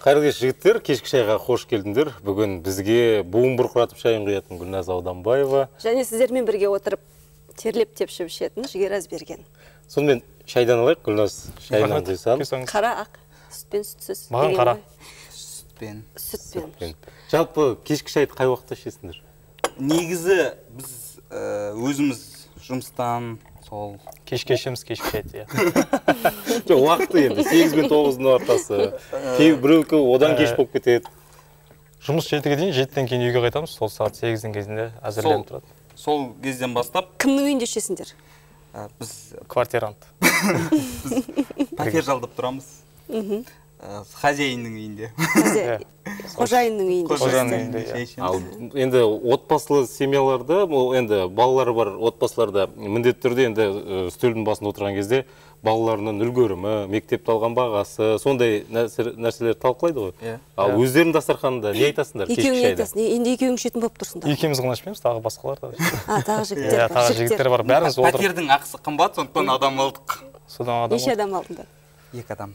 Қайырлы кеш жігіттер, кешкі шайға қош келдіңдер. Бүгін бізге буын бұрқыратып шайын құятын Гүлназ Ауданбаева. Және сіздермен бірге отырып терлеп тепшіп ішетін Жігер Әзберген. Сонымен шайдан алайық, Гүлназ, шайынан құйсам. Қара ақ, сүтпен сүтсіз. Маған қара. Сүтпен. Сүтпен. Жалпы кешкі шайды қай уақытта ішесіңдер? Негізі біз өзіміз жұмыстан сол кешке ішеміз, кешке шайды. Жоқ, уақыты енді 8 мен 9-дың ортасы. Біреуі одан кеш болып кетеді. Жұмыс 7-ге дейін, 7-ден кейін үйге қайтамыз, сол сағат 8-дің кезінде әзірленіп тұрады. Сол кезден бастап. Кімнің үйінде ішесіңдер? Біз квартирант. Біз пәтер жалдап тұрамыз. Хозяйнның үйінде. Қожайынның үйінде. Ал енді отбасылы семьяларда, енді балалары бар отбасыларда міндетті түрде енді үстелдің басында отырған кезде балаларының үлгерімі, мектепте алған бағасы, сондай нәрселер талқылайды ғой. Ал өздерінің дастарханында не айтасыңдар? Екеуің айтасың, енді екеуің ішетін болып тұрсыңдар. Екеуіміз ғана ішпейміз, тағы басқалар да. Тағы жігіттер бар, бәріміз отыр. Пәтердің ақысы қымбат, сондықтан адам алдық. Неше адам алдыңдар? Екі адам.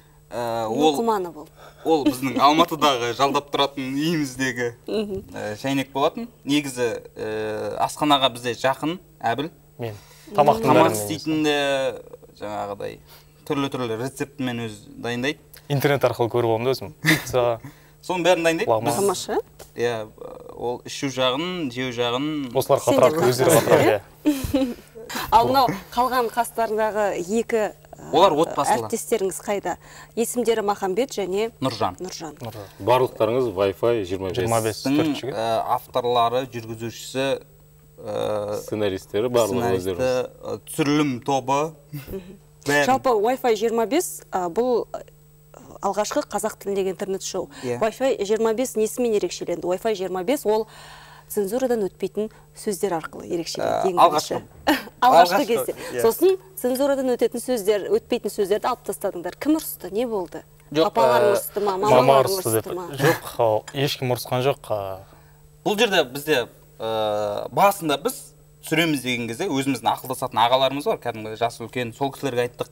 Ол біздің Алматыдағы жалдап тұратын үйіміздегі шәйнек болатын. Негізі асханаға бізде жақын, әбіл. Мен. Тамақ істейтінде жаңағыдай түрлі-түрлі рецептімен өз дайындайды. Интернет арқылы көріп оғымды өзім. Соның бәрін дайындайды. Тамаша? Иә, ол ішу жағын, жеу жағын. Осылар қатырады, өздері қатырады. Ал мынау қалған қастарындағы екі олар отбасылы. Әріптестеріңіз қайда? Есімдері Махамбет және Нұржан. Барлықтарыңыз Wi-Fi 25. Авторлары, жүргізушісі, сценаристері, барлығы өздері. Түсірілім тобы. Жалпы Wi-Fi 25 бұл алғашқы қазақ тіліндегі интернет шоу. Wi-Fi 25 несімен ерекшеленді? Wi-Fi 25 ол цензурадан өтпейтін сөздер арқылы ерекшеленді. Алғашқы кезде. Сосын цензурадан өтпейтін сөздерді алып тастадыңдар. Кім ұрысты? Не болды? Апалар ұрысты ма? Мама ұрысты ма? Жоқ, ешкім ұрысқан жоқ. Бұл жерде бізде басында біз сүреміз деген кезде өзіміздің ақылдасатын ағаларымыз бар. Кәдімгі жасы үлкен сол кісілерге айттық.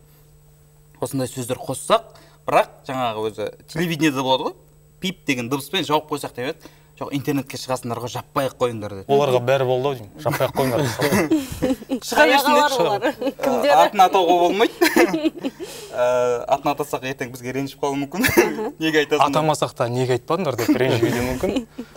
Осындай сөздер қоссақ, бірақ жаңағы өзі телевидениеде болады ғой, пип деген дыбыспен жауып қойсақ деп еді. Жоқ, интернетке шығасындарға жаппай-ақ қойыңдар деді. Оларға бәрі болды ау дейм, жаппай-ақ қойыңдар. Шығарғалар олар, кімдері? Атын атауға болмайды. Атын атасақ, ертең бізге ренжіп қалу мүмкін. Неге айтасыңдар? Атамасақ та неге айтпадыңдар деп ренжігеде мүмкін.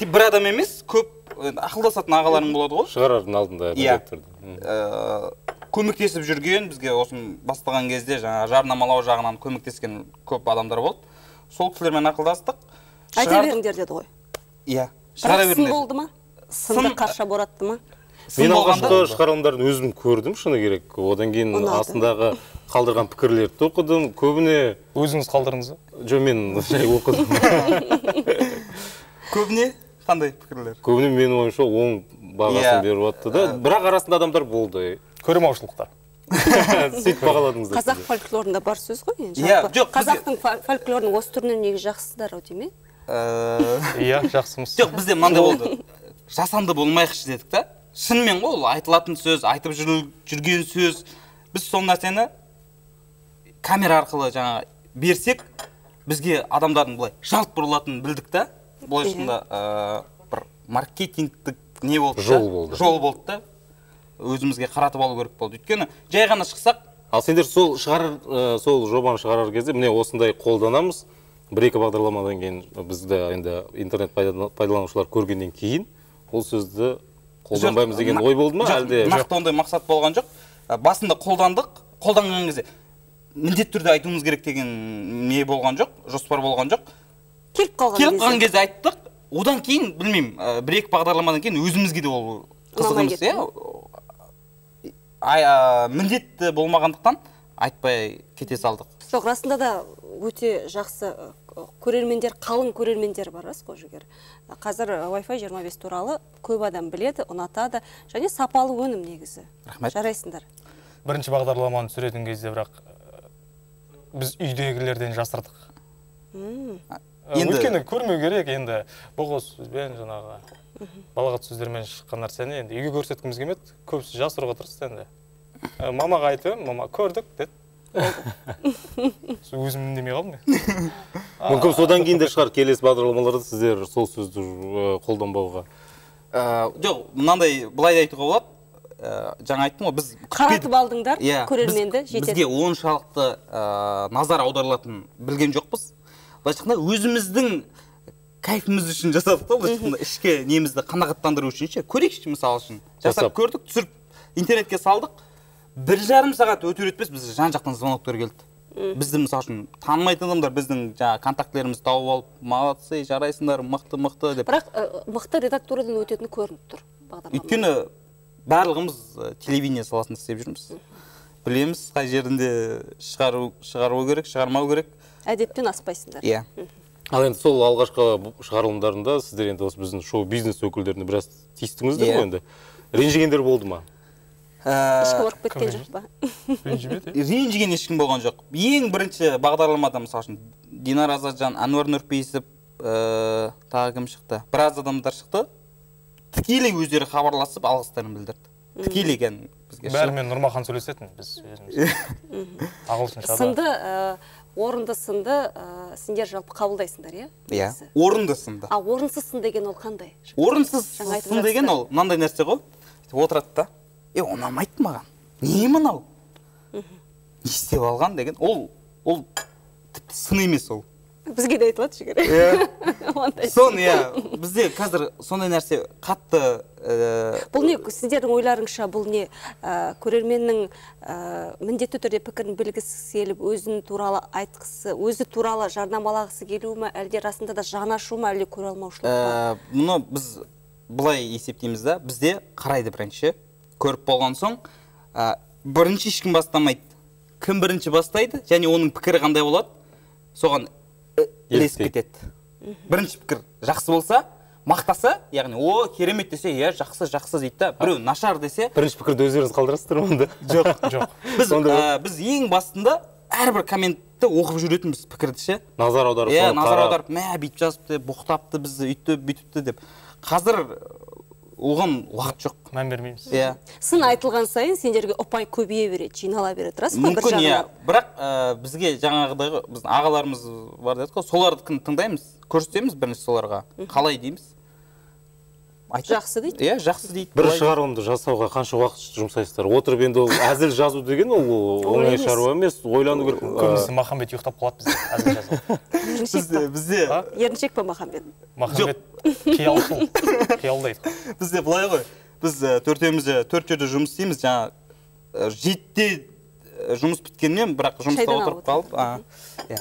Тип бір адам емес, көп ақылдасатын ағаларың болады ғой. Шығарардың алдында директорды. Көмектесіп жүрген, бізге осын бастаған кезде жарнамалау жағынан көмектескен көп адамдар болды. Сол кісілермен ақылдастық. Айта беріңдер деді ғой. Иә. Бірақ сын болды ма? Сынды қарша боратты ма? Мен алғашқы шығарылымдарын өзім көрдім, шыны керек. Одан кейін астындағы қалдырған пікірлерді оқыдым. Көбіне... Өзіңіз қалдырыңыз? Жо, мен оқыдым. Көбіне қандай пікірлер? Көбіне мен ойынша оң бағасын беріп атты да. Бірақ арасында адамдар болды. Көрімаушылықтар. Сөйт бағаладыңызды. Қазақ фольклорында бар сөз ғой? Қазақтың фольклорының осы түрінен неге жақсысыздар иә, жақсымыз. Жоқ, бізде маңда болды. Жасанды болмайықшы дедік та. Шынымен ғой, ол айтылатын сөз, айтып жүрген сөз. Біз сол нәрсені камера арқылы жаңа берсек, бізге адамдардың бұлай жалт бұрылатынын білдік та. Бұл шында бір маркетингтік не болды? Жол болды та. Өзімізге қаратып алу керек болды. Өйткені жай ғана шықсақ. Ал сендер сол жобаны шығарар кезде міне осындай қолданамыз. Бір-екі бағдарламадан кейін бізді интернет пайдаланушылар көргенден кейін ол сөзді қолданбаймыз деген ой болды ма? Нақты ондай мақсат болған жоқ. Басында қолдандық, қолданған кезде міндет түрде айтуымыз керек деген не болған жоқ, жоспар болған жоқ. Келіп қалған кезде айттық, одан кейін, білмеймін, бір-екі бағдарламадан кейін өзімізге де ол қызығымыз. Міндетті болмағандықтан айтпай кете салдық. Жоқ, расында да өте жақсы көрермендер, қалың көрермендер бар, рас қой Жігер. Қазір Wi-Fi 25 туралы көп адам біледі, ұнатады, және сапалы өнім негізі. Рахмет. Жарайсыңдар. Бірінші бағдарламаны түсіретін кезде бірақ біз үйдегілерден жасырдық. Өйткені көрмеу керек енді боғыз сөзбен жаңағы балағат сөздермен шыққан нәрсені енді үйге көрсеткіміз келмеді, көбісі жасыруға тырысты енді. Мамаға айтып, мама көрдік деді. Өзім үндемей қалдым мен. Мүмкін содан кейін де шығар келесі бағдарламаларда сіздер сол сөзді қолданбауға. Жоқ, мынандай былай айтуға болады. Жаңа айттым ғой, біз қаратып алдыңдар көрерменді жетеді. Бізге оншалықты назар аударылатынын білген жоқпыз. Былайша айтқанда өзіміздің кайфымыз үшін жасадық та, былайша айтқанда ішкі немізді қанағаттандыру үшін ше, көрейікші мысалы үшін. Жасап көрдік, түсіріп интернетке салдық. 1,5 сағат өтер-өтпес біз жан-жақтан звоноктар келді. Біздің мысалы үшін танымайтын адамдар біздің жаңа контактілерімізді тауып алып, молодцы, жарайсыңдар, мықты-мықты деп. Бірақ мықты редактурадан өтетіні көрініп тұр бағдарламада. Өйткені барлығымыз телевидение саласында істеп жүрміз. Білеміз, қай жерінде шығару керек, шығармау керек. Әдептен аспайсыңдар. Иә. Ал енді сол алғашқы шығарылымдарында сіздер енді осы біздің шоу-бизнес өкілдеріне біраз тиістіңіздер ғой енді. Ренжігендер болды ма? Ешкім орып біткен жоқ па? Ренжіген ешкім болған жоқ. Ең бірінші бағдарламада мысалы үшін Динар Азаджан, Ануар Нұрпейсіп, тағы кім шықты? Біраз адамдар шықты. Тікелей өздері хабарласып алғыстарын білдірді. Тікелей екен бізге. Бәрімен Нұрмахан сөйлесетін біз өзіміз. Сынды, орынды сынды, сендер жалпы қабылдайсыңдар, иә? Иә. Орынды сынды. А орынсыз сын деген ол қандай? Орынсыз сын деген ол мынандай нәрсе ғой. Отырады да. Ұнамайды маған. Не мынау? Естеп алған деген, ол тіпті сын емес ол. Бізге де айтылады Жігер. Сон, иә. Бізде қазір сондай нәрсе қатты... Бұл не, сіздердің ойларыңша бұл не? Көрерменнің міндетті түрде пікірін білгісі келіп, өзінің туралы айтқысы, өзі туралы жарнамалағысы келуі ме, әлде расында да жанашу ма, әлде көре алмаушылық па? Мұны біз бұлай есептейміз да, бізде қарайды бірінші. Көріп болған соң, бірінші ешкім бастамайды. Кім бірінші бастайды, және оның пікірі қандай болады, соған ілесіп кетеді. Бірінші пікір жақсы болса, мақтаса, яғни, о, керемет десе, е, жақсы, жақсы дейді, біреу нашар десе... Бірінші пікірді өздеріңіз қалдырасыздар онда? Жоқ, жоқ. Біз ең басында әрбір комментті оқып жүретінбіз пікірдіше. Назар аударып, мә, бүйтіп жазыпты, боқтапты, бізді үйтіп, бүйтіпті деп. Қазір оған уақыт жоқ. Мән бермейміз. Сын айтылған сайын сендерге ұпай көбейе береді, жинала береді, рас па? Мүмкін, иә. Бірақ бізге жаңағыдағы ағаларымыз бар деді, соларды тыңдаймыз, көрсетеміз бірінші соларға. Қалай дейміз? Жақсы дейді? Иә, жақсы дейді. Бір шығарылымды жасауға қанша уақыт жұмсайсыздар? Отырып енді ол әзіл жазу деген ол оңай шаруа емес, ойлану керек. Көбінесе Махамбет ұйықтап қалады бізде әзіл жазуға. Бізде еріншек па Махамбет? Махамбет қиялдайды. Бізде былай ғой. Біз төрт жерде жұмыс істейміз, жаңа жетте жұмыс біткеннен, бірақ жұмыста отырып қалып.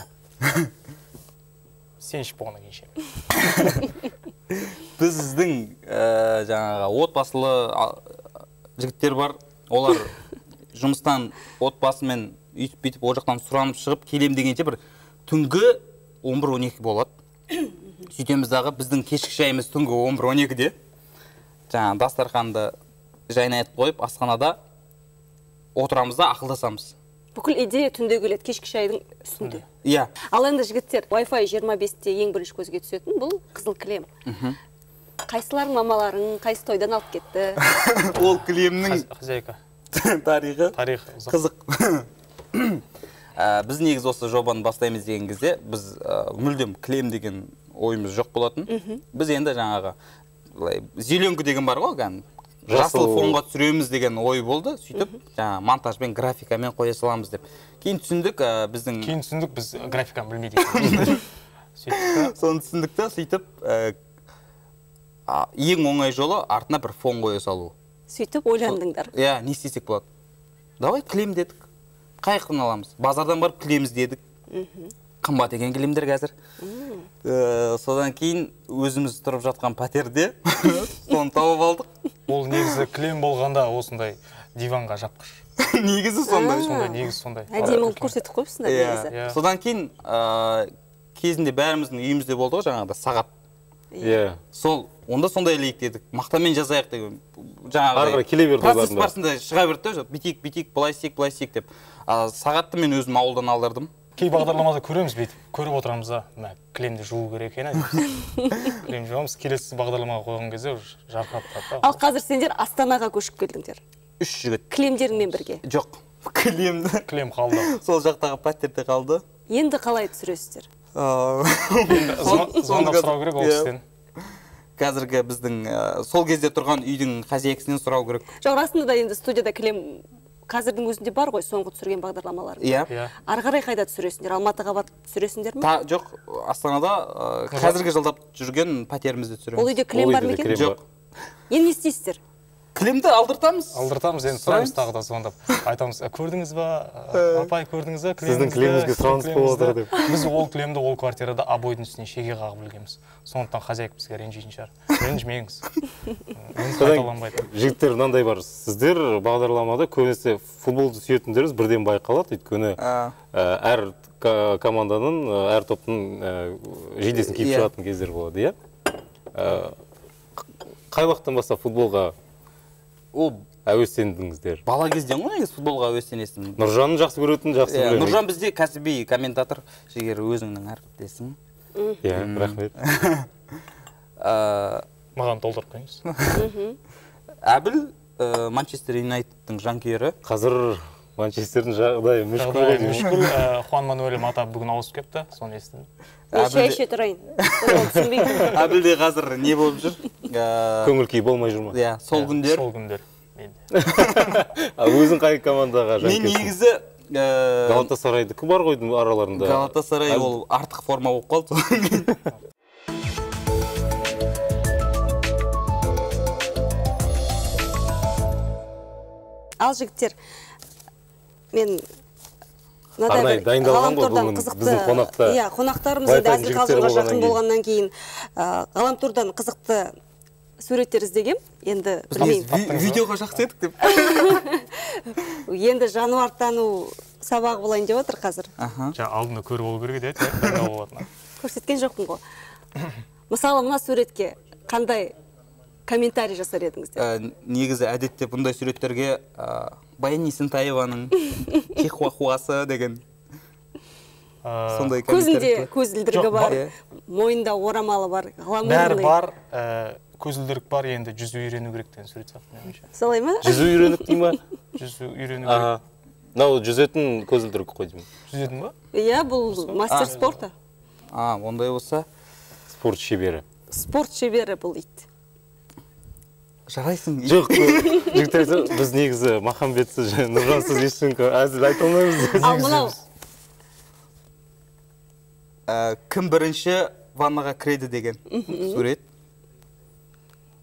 Сен ішіп болғаннан кейін шем. Біздің жаңағы отбасылы жігіттер бар. Олар жұмыстан отбасымен үйтіп-бүйтіп ол жақтан сұранып шығып келем дегенше бір түнгі 11-12 болады. Сөйтеміз дағы біздің кешкі шайымыз түнгі 11-12-де. Жаңа дастарханды жайнайтып қойып асханада отырамызда ақылдасамыз. Бүкіл идея түнде келеді, кешкі шайдың үстінде. Иә. Ал енді жігіттер, Wi-Fi 25-те ең бірінші көзге түсетін бұл қызыл кілем. Қайсыларың мамаларың, қайсы тойдан алып кетті? Ол кілемнің тарихы қызық. Біз негіз осы жобаны бастаймыз деген кезде, біз мүлдем кілем деген ойымыз жоқ болатын. Біз енді жаңағы зеленгі деген бар ғой, жасыл фонға түсіреміз деген ой болды, сөйтіп, монтажбен, графикамен қоя саламыз деп. Кейін түсіндік, біз графиканы білмейді. Соны түсіндікті, сөйтіп, ең оңай жолы артына бір фон қоя салу. Сөйтіп, ойландыңдар. Иә, не істесек болады. Давай, кілем дедік. Қай қылын аламыз? Базардан барып кілеміз дедік. қымбат екен келемдер қазір. Содан кейін өзіміз тұрып жатқан пәтерде соны тауып алдық. Ол негізі кілем болғанда осындай диванға жапқыш. Негізі сондай. Сондай. Әдемі қылып көрсетіп қойыпсыңдар негізі. Содан кейін кезінде бәріміздің үйімізде болды ғой жаңағыда сағат. Иә. Сол онда сондай лейік дедік. Мақтамен жасайық деген. Жаңағы келе берді олар. Процесс барысында шыға берді ғой. Битик, пластик деп. Сағатты мен өзім ауылдан алдырдым. Кей бағдарламада көреміз бейтіп. Көріп отырамыз да, мә, кілемді жуу керек екен. Кілем жуамыз, келесі бағдарламаға қойған кезде жарқырап тұрады. Ал қазір сендер Астанаға көшіп келдіңдер. 3 жігіт. Кілемдеріңмен бірге? Жоқ. Кілем қалды. Сол жақтағы пәтерде қалды. Енді қалай түсіресіздер? Звондап сұрау керек ол кісіден. Қазіргі біздің сол кезде тұрған үйдің хозяйкісінен сұрау керек. Жоқ, расында да енді студияда кілем қазірдің өзінде бар ғой, соңғы түсірген бағдарламалар. Иә. Ары қарай қайда түсіресіңдер? Алматыға барып түсіресіңдер ме? Жоқ, Астанада қазіргі жылдап жүрген пәтерімізді түсіреміз. Ол үйде кілем бар ма екен? Жоқ. Енді не істейсіздер? Кілемді алдыртамыз? Алдыртамыз, енді сұраймыз тағы да соңдап. Айтамыз, көрдіңіз ба? Апай, көрдіңіз ба? Сіздің кілеміңізге сұраныс болады деп. Біз ол кілемді ол квартирада абойдың үстіне шеге қағып ілгенбіз. Сондықтан хозяйка бізге ренжитін шығар. Ренжімеңіз. Қайталанбайды. Жігіттер мынандай бар. Сіздер бағдарламада көбінесе футболды сүйетіндеріңіз бірден байқалады. Өйткені әр команданың, әр топтың жейдесін киіп шығатын кездер болады, иә? Қай уақыттан бастап футболға әуестендіңіздер? Бала кезден ғой негіз футболға әуестенесің. Нұржанның жақсы көретін, жақсы көретін. Нұржан бізде кәсіби комментатор, жегер өзіңнің әріптесің. Рахмет. Маған толтырып қойыңыз. Әбіл Манчестер Юнайтедтің жанкүйері. Қазір Манчестердің жағдайы мүшкіл. Хуан Мануэль Мата бүгін ауысып кепті, соны естідім. Шай-шай тұрайын. Әбілде қазір не болып жүр? Көңіл кей болмай жүр ма? Иә, сол күндер. Сол күндер. Өзің қай командаға жанкетсің? Мен негізі... Галатасарайды кім бар қойдың араларында? Галатасарай ол артық форма болып қалды. Ал жігіттер, мен... Арнай, дайындалған ғой бүгін біздің қонақта. Иә, қонақтарымыз енді әзіл қалжыңға жақын болғаннан кейін ғаламтордан қызықты суреттер іздегем. Енді білмеймін. Видеоға жақсы едік деп. Енді жануартану сабағы болайын деп отыр қазір. Алдында көріп ол көріп еді. Көрсеткен жоқпын ғой. Мысалы, мына суретке қандай комментарий жасар едіңіздер? Негізі әдетте бұндай суреттерге Баян Есентаеваның кехуахуасы деген сондай комментарий. Көзінде көзілдіргі бар, мойында орамалы бар. Бәрі бар, көзілдірік бар, енді жүзу үйрену керектен сурет сақтың. Солай ма? Жүзу үйренік дей ма? Жүзу үйрену керек. Нау, жүзетін көзілдірік қойдым. Жүзетін ба? Иә, бұл мастер спорта. Ондай болса? Спорт шебері. Спорт шебері бұл ит. Жарайсың. Жоқ, жігіттер, біз негізі Махамбетсіз және Нұржансыз ештеңке әзіл айта алмаймыз. Ал мынау? Кім бірінші ваннаға кіреді деген сурет.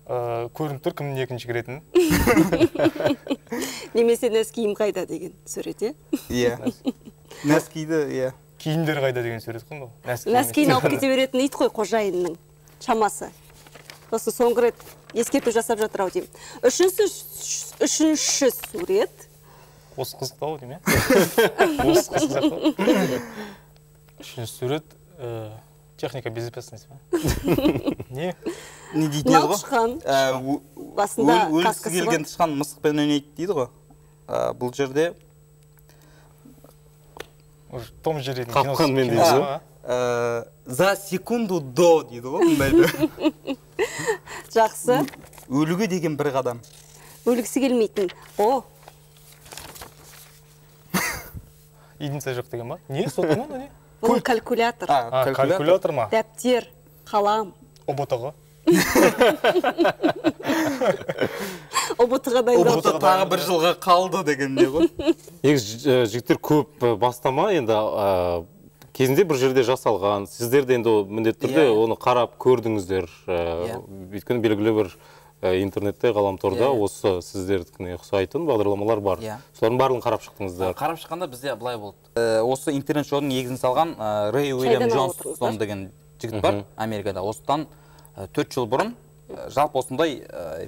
Көрініп тұр, кімнің екінші кіретін. Немесе нәскиім қайда деген сурет, е? Иә. Нәскиді, иә. Киімдер қайда деген сурет құн бұл? Нәскиін алып кете беретін ит қой қожайынның шамасы. Осы соңғы рет ескерту жасап жатыр ау дейм. Үшінші сурет. Осы қызықты ау дейм, е? Осы қызықты. Үшінші сурет. Техника безопасности ма? Не? Не дейді ғой? Тышқан. Басында қасқасы бар. Келген тышқан мысықпен ойнайды дейді ғой. Бұл жерде... Том жерден қапқан мен дейді ғой. За секунду до дейді ғой. Жақсы. Өлігі деген бір қадам. Өлігісі келмейтін. О! Единица жоқ деген ба? Не? Сотын оны не? Бұл калькулятор. Калькулятор ма? Дәптер, қалам. Обытығы. Обытығы дайындалды. Тағы бір жылға қалды деген не ғой? Жігіттер көп бастама енді кезінде бір жерде жасалған. Сіздер де енді міндетті түрде оны қарап көрдіңіздер. Өйткені белгілі бір интернетте, ғаламторда осы сіздердікіне ұқсайтын бағдарламалар бар. Солардың барлығын қарап шықтыңыздар. Қарап шыққанда бізде былай болды. Осы интернет шоудың негізін салған Рэй Уильям Джонсон деген жігіт бар Америкада. Осыдан 4 жыл бұрын жалпы осындай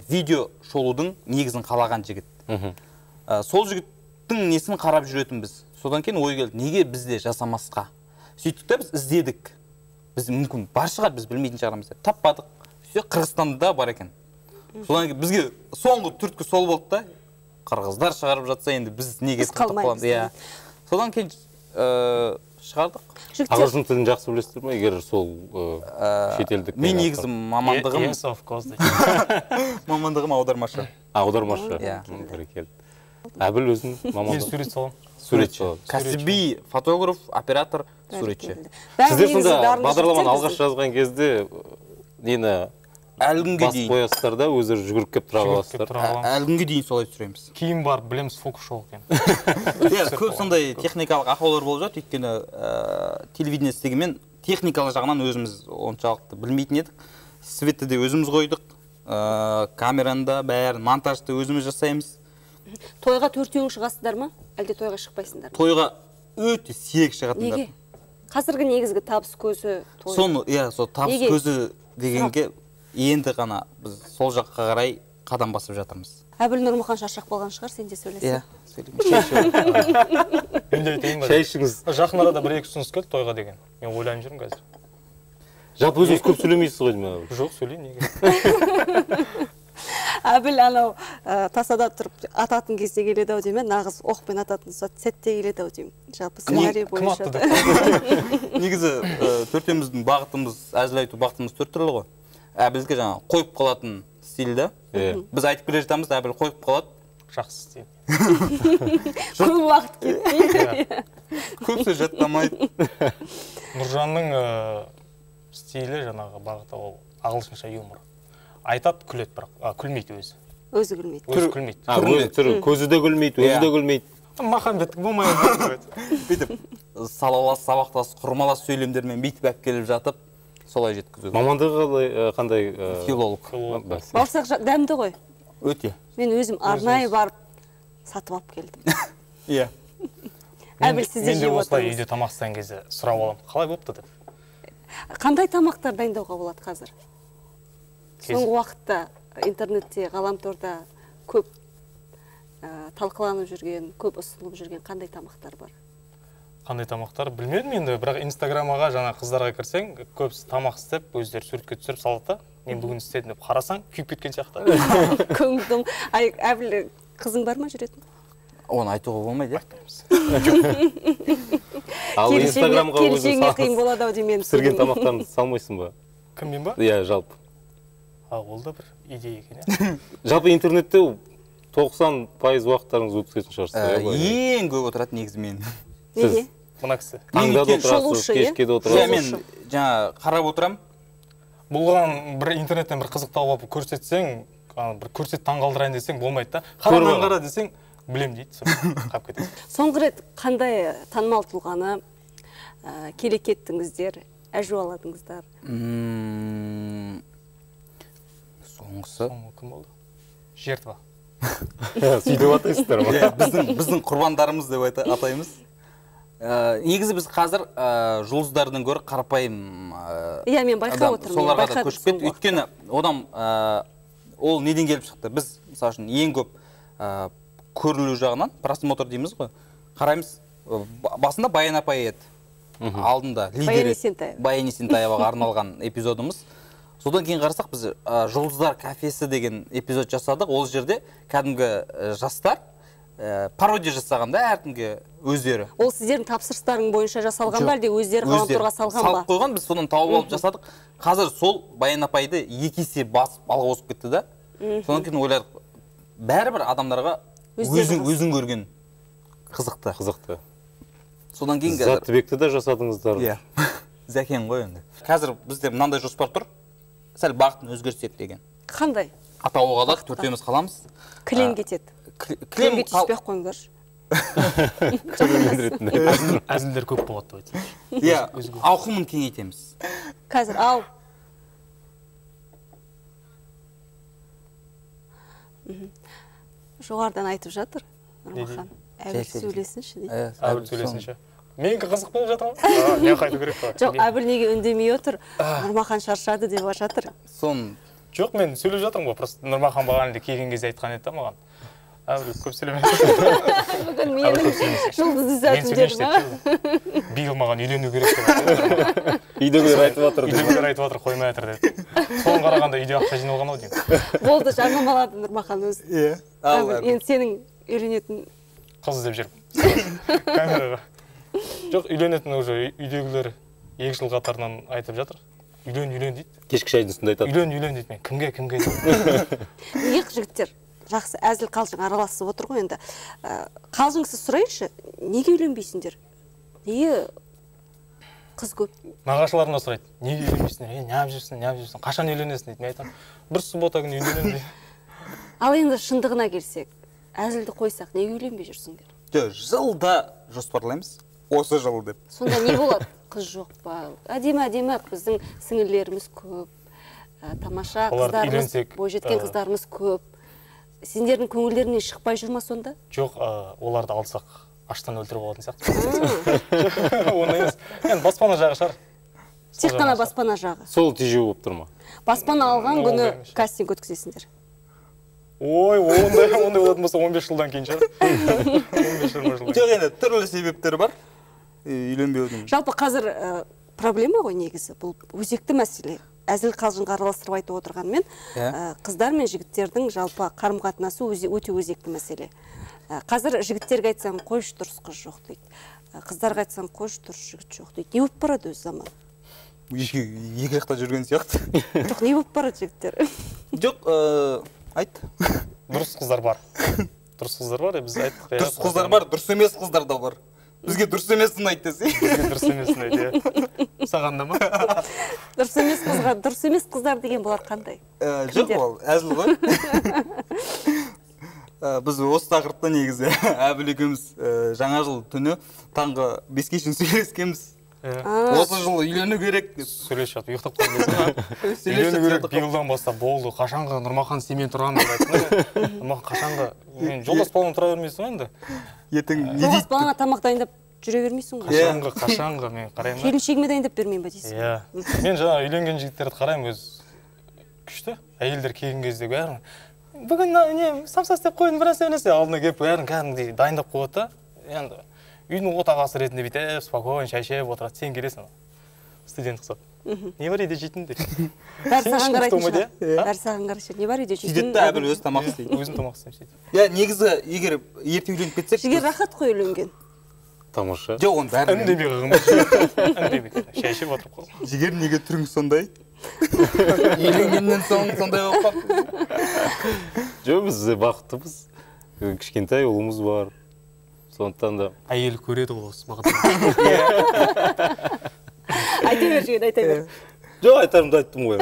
видео шолудың негізін қалаған жігіт. Сол жігіттің несін қарап жүретін біз. Содан кейін ой келді, неге бізде жасамасқа? Сөйтіп те біз іздедік. Біз мүмкін бар шығар, біз білмейтін шығармыз. Таппадық. Қырғызстанда бар екен. Содан кейін бізге соңғы түрткі сол болды да, қырғыздар шығарып жатса енді біз неге қалмай қаламыз. Содан кейін шығардық. Ағылшын тілін жақсы білесіздер ме, егер сол шетелдік? Мен негізі мамандығым аудармашы. Аудармашы. Әбіл өзінің мамандығы. Сурет салам. Суретші. Кәсіби фотограф, оператор, суретші. Сіздер сонда бағдарламаны алғаш жазған кезде нені бас қоясыздарда өзір жүгіріп кеп тұра қаласыздар. Әлгінге дейін солай түсіреміз. Кейін бар, білеміз фокус шоу екен. Көп сондай техникалық ақаулар болып жатыр, өйткені телевидение істегенмен техникалық жағынан өзіміз оншалықты білмейтін едік. Светті де өзіміз қойдық, камеранда бәрін, монтажды өзіміз жасаймыз. Тойға төртеуің шығасыздар ма? Әлде тойға шықпайсыңдар ма? Тойға өте сирек шығатындар. Неге? Қазіргі негізгі табыс көзі той. Сол табыс көзі дегенге енді ғана біз сол жаққа қарай қадам басып жатырмыз. Әбіл Нұрмұқан шаршақ болған шығар, сен де сөйлесің. Сөйлеймін. Шай ішіңіз. Жақын арада 1-2 ұсыныс келді тойға деген. Мен ойланып жүрмін қазір. Жалпы өзіңіз көп сөйлемейсіз ғой деймін. Жоқ, сөйлеймін. Әбіл анау тасада тұрып ататын кезде келеді ау деймін, нағыз оқпен ататын сәтте келеді ау деймін. Жалпы сценарий бойынша. Негізі төртеуміздің бағытымыз, әзіл айту бағытымыз төрт түрлі ғой. Әбілге жаңа қойып қалатын стилді. Біз айтып келе жатамыз, әбіл қойып қалады. Жақсы стиль. Көп уақыт кетті. Көп сөз жаттамайды. Нұржанның стилі жаңағы бағыты ол ағылшынша юмор. Айтат күлет бірақ, күлмейді өзі. Өзі күлмейді. Өзі күлмейді. Көзі де күлмейді, өзі де күлмейді. Махамбеттік болмай өзі. Бетіп, салалас, сабақтас, құрмалас сөйлемдермен бейтіп әп келіп жатып, солай жеткізу. Мамандығы қандай? Филолог. Бауырсақ дәмді ғой. Өте. Мен өзім арнайы барып, сатып ап келдім. Иә. Әбіл сізде жеп отырмыз. Соңғы уақытта интернетте, ғаламторда көп талқыланып жүрген, көп ұсынылып жүрген қандай тамақтар бар? Қандай тамақтар? Білмедім енді, бірақ инстаграмаға жаңа қыздарға кірсең, көпсі тамақ істеп, өздері суретке түсіріп салды, мен бүгін істедім деп қарасаң, күйіп кеткен сияқты. Көңілдің. Әбіл, қызың бар ма жүретін? Оны айтуға болмайды. Ал инстаграмға өзің сірген тамақтарын салмайсың ба? Кіммен ба? Иә, жалпы. Ол да бір идея екен. Жалпы интернетте 90% уақыттарыңыз өтіп кететін шығарсыз. Ең көп отыратын негізі мен. Неге? Мына кісі. Таңдады отырасыз, кешкеді отырасыз. Мен жаңа қарап отырам. Болған бір интернеттен бір қызық тауып көрсетсең, бір көрсет таңғалдырайын десең болмайды да. Қарамнан қара десең, білем дейді. Қап кетесің. Соңғы рет қандай танымал тұлғаны келе кеттіңіздер, әжу аладыңыздар? Соңғы кім болды? Жертва. Сөйтіп атайсыздар ма? Біздің құрбандарымыз деп атаймыз. Негізі біз қазір жұлдыздардан гөрі қарапайым соларға да көшіп кетті. Өйткені одан ол неден келіп шықты? Біз, мысалы үшін, ең көп көрілу жағынан просмотр дейміз ғой. Қараймыз, басында Баян апай еді. Алдында лидер еді. Баян Есентаеваға арналған эпизодымыз. Содан кейін қарасақ, біз жұлдыздар кафесі деген эпизод жасадық. Ол жерде кәдімгі жастар пародия жасағанда әркімге өздері. Ол сіздердің тапсырыстарың бойынша жасалған ба, әлде өздері ғаламторға салған ба? Салып қойған, біз содан тауып алып жасадық. Қазір сол Баян апайды екі есе басып алға осып кетті да. Содан кейін ойладық, бәрібір адамдарға өзің көрген қызықты. Қызықты. Содан кейін қазір. Заттыбекті де жасадыңыздар. Иә. Зәкен ғой енді. Қазір бізде мынандай жоспар тұр. Сәл бағытын өзгерсек деген. Қандай? Атауы қалады, төртеуміз қаламыз. Кілем кетеді. Кілем түспек қойыңдар. Әзілдер көп болады. Иә, ауқымын кеңейтеміз. Қазір, ау. жоғардан айтып жатыр Нұрмахан. Әбіл сөйлесінші дейді. Әбіл сөйлесінші. Мен қызық болып жатамын. Не қайту керек па? Жоқ, Әбіл неге үндемей отыр? Нұрмахан шаршады деп жатыр. Сон. Жоқ, мен сөйлеп жатырмын ғой. Просто Нұрмахан бағанында келген кезде айтқан еді маған. Әбіл көп сөйлемейді. Бүгін менің жұлдызды сәтімдер. Биыл маған үйлену керек. Үйдегілер айтып отыр. Үйдегілер айтып отыр, қоймай отыр деді. Соған қарағанда үйде ақша жиналған ау деймін. Болды, жаңылмалады Нұрмахан өзі. Иә. Енді сенің үйленетін қыз деп жүрмін. Камераға. Жоқ, үйленетін уже үйдегілер 2 жыл қатарынан айтып жатыр. Үйлен, үйлен дейді. Кешкі шайдың үстінде айтады. Үйлен, үйлен дейді мен. Кімге, кімге дейді. Неге жігіттер жақсы әзіл қалжың араласып отыр ғой енді. Қалжыңсыз сұрайыншы, неге үйленбейсіңдер? Неге қыз көп? Нағашыларына сұрайды. Неге үйленбейсің? Не жүрсің? Қашан үйленесің дейді. Мен айтам, бір суббота күні үйленем дейді. Ал енді шындығына келсек, әзілді қойсақ, неге үйленбей жүрсіңдер? Жоқ, жылда жоспарлаймыз. Осы жыл деп. Сонда не болады? Қыз жоқ па? Әдемі-әдемі біздің сіңілдеріміз көп. Тамаша қыздарымыз, бойжеткен қыздарымыз көп. Сендердің көңілдерінен шықпай жүрма сонда? Жоқ, оларды алсақ аштан өлтіріп алатын сияқты. Оны емес. Мен баспана жағы шығар. Тек қана баспана жағы. Сол тежеу болып тұр ма? Баспана алған күні кастинг өткізесіңдер. Ой, ондай болатын болса 15 жылдан кейін шығар. 15-20 жылдан. Жоқ, енді түрлі себептер бар. Үйленбеудің. Жалпы қазір проблема ғой негізі. Бұл өзекті мәселе. Әзіл қалжыңға араластырып айтып отырғанмен, қыздар мен жігіттердің жалпы қарым-қатынасы өте өзекті мәселе. Қазір жігіттерге айтсам, қойшы тұрс қыз жоқ дейді. Қыздарға айтсам, қойшы тұрс жігіт жоқ дейді. Не болып барады өз заман? Екі жақта жүрген сияқты. Жоқ, не болып барады жігіттер? Жоқ, айт. Дұрыс қыздар бар. Дұрыс қыздар бар, біз айттық. Дұрыс қыздар бар, дұрыс емес қыздар да бар. Бізге дұрыс емесін айтасы. Бізге дұрыс емесін айты. Сағанда ма? Дұрыс емес қызға, дұрыс емес қыздар деген бұлар қандай? Жоқ ол, әзіл ғой. Біз осы тақырыпта негізі Әбіл екеуміз жаңа жыл түні таңғы 5-ке шейін сөйлескенбіз. Осы жылы үйлену керек деп сөйлесіп жатып ұйықтап қалдым. Үйлену керек биылдан бастап болды. Қашанғы Нұрмахан семен тұрған деп айтты. Нұрмахан қашанғы жолдас баланы тұра бермейсің енді. Ертең не дейді? Балаңа тамақ дайындап жүре бермейсің ғой. Қашанғы мен қараймын. Келіншегіме дайындап бермеймін ба дейсің? Иә. Мен жаңа үйленген жігіттерді қараймын өз күшті. Әйелдер келген кезде бәрін бүгін самсас деп қойын біраз сөйлесе алдына келіп бәрін кәдімгідей дайындап қояды да енді үйдің отағасы ретінде бүйтіп спокойно шай ішіп отырады. Сен келесің студент құсап. Не бар үйде жейтін деп. Бәрі саған қарайтын шығар. Не бар үйде жейтін. Жидетті Әбіл өзі тамақ істейді. Өзін тамақ істейді. Негізі егер ерте үйленіп кетсек. Жігер рахат қой үйленген. Тамаша. Жоқ, оны бәрі. Үндемей қағым. Үндемей қағым. Шай ішіп отырып қол. Жігер неге түрің сондай? Үйленгеннен соң сондай болып сондықтан да әйел көреді ғой осы мағыдан. Айта бер жігер, айта бер. Жоқ, айтарымды айттым ғой.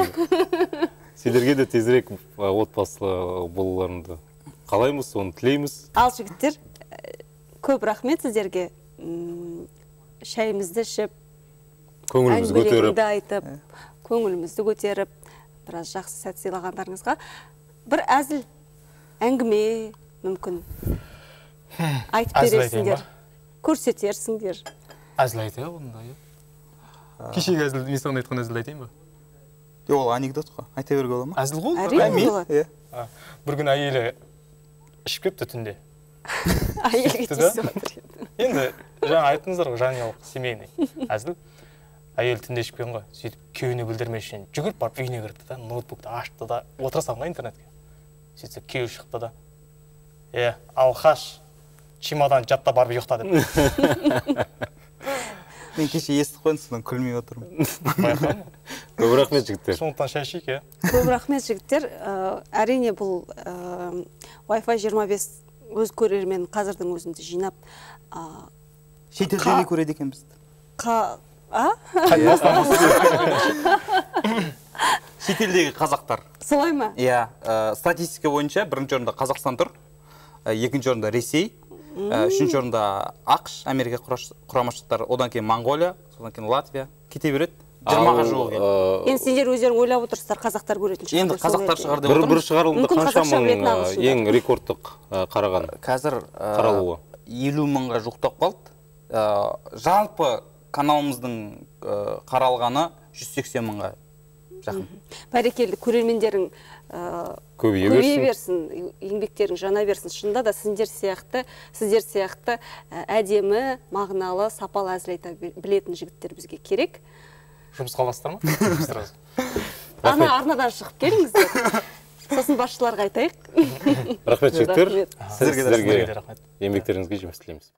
Сендерге де тезірек отбасылы болуларыңды қалаймыз, оны тілейміз. Ал жігіттер, көп рахмет сіздерге. Шайымызды ішіп, әңгімелеріңді айтып, көңілімізді көтеріп, біраз жақсы сәт сыйлағандарыңызға бір әзіл әңгіме мүмкін. Айтып бересіңдер, көрсетерсіңдер. Әзіл айтайын ба бұнда? Кешегі әзіл, мен саған айтқан әзіл айтайын ба? Ол анекдот қой, айта беруге бола ма? Әзіл ғой? Әрине болады. Бір күн әйелі ішіп кетті түнде. Әйелге тиісіп отыр еді. Енді жаңа айттыңыздар ғой, жанұялық, семейный әзіл. Әйел түнде ішіп кеткен ғой, сөйтіп күйеуіне білдірмес үшін жүгіріп барып үйіне кірді да, ноутбукты ашты да, отыра салды интернетке. Сөйтсе күйеуі шықты да. Е, алқаш. Чимадан жатта барып жоқта деп. Мен кеше естіп қойын, содан күлмей отырмын. Байқамын. Көп рахмет жігіттер. Сондықтан шай ішейік, иә? Көп рахмет жігіттер. Әрине бұл Wi-Fi 25 өз көрермен қазірдің өзінде жинап. Шетелдерде көреді екен бізді. Шетелдегі қазақтар. Солай ма? Иә. Статистика бойынша бірінші орында Қазақстан тұр, екінші орында Ресей. Үшінші орында АқШ, Америка құрама штаттары, одан кейін Монголия, содан кейін Латвия, кете береді. жиырмаға жуық екен. Енді сендер өздерің ойлап отырсыздар қазақтар көретін шығар. Енді қазақтар шығар деп отырмыз. Бір шығарылымда қанша мың ең рекордтық қараған? Қазір 50 мыңға жуықтап қалды. Жалпы каналымыздың қаралғаны 180 мыңға жақын. Бәрекелді, көрермендерің көбейе берсін, еңбектерің жана берсін. Шында да сіздер сияқты әдемі, мағыналы, сапалы әзілайта білетін жігіттер бізге керек. Жұмыс қаластыр ма? Ана арнадан шығып келіңіздер. Сосын басшыларға айтайық. Рахмет жігіттер. Сіздерге еңбектеріңізге жеміс тілейміз.